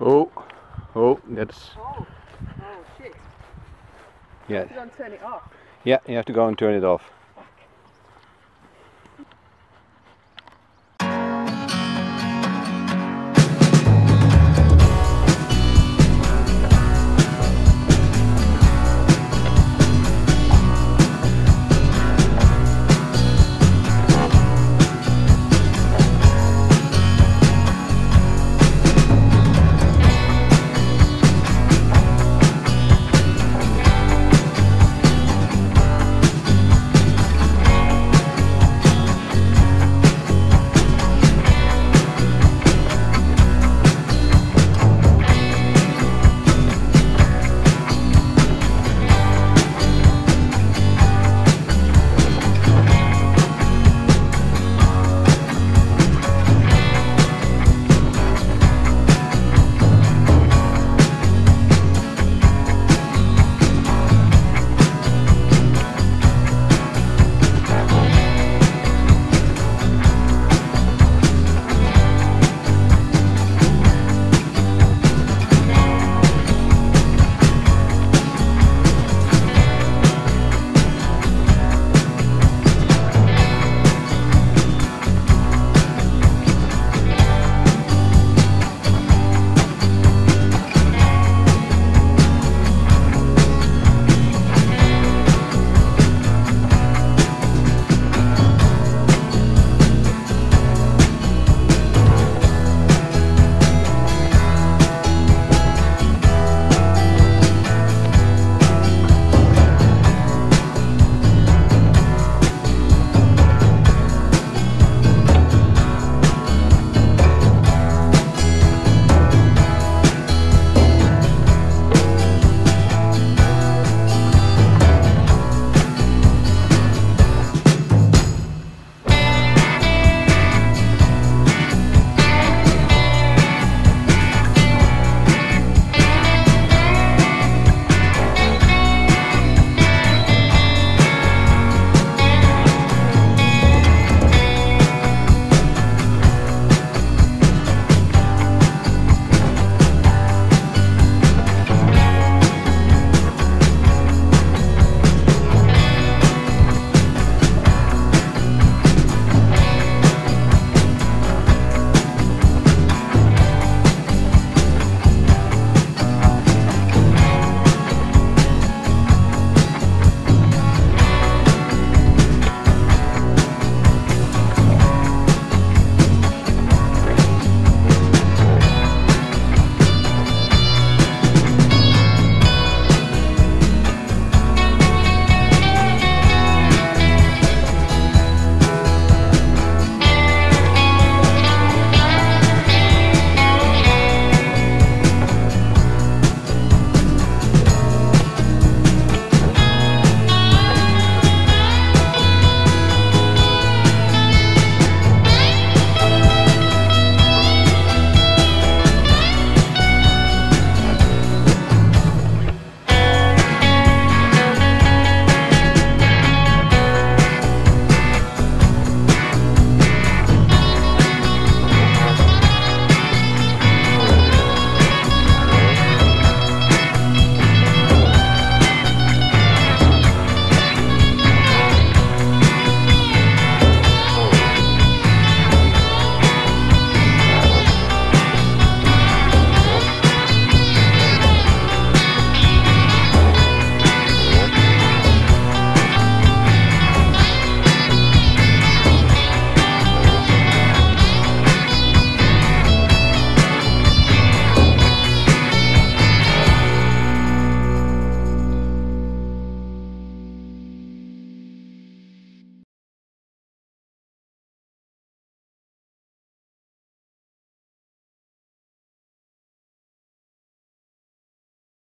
Oh, that's... Oh shit. Yeah. You don't turn it off. Yeah, you have to go and turn it off.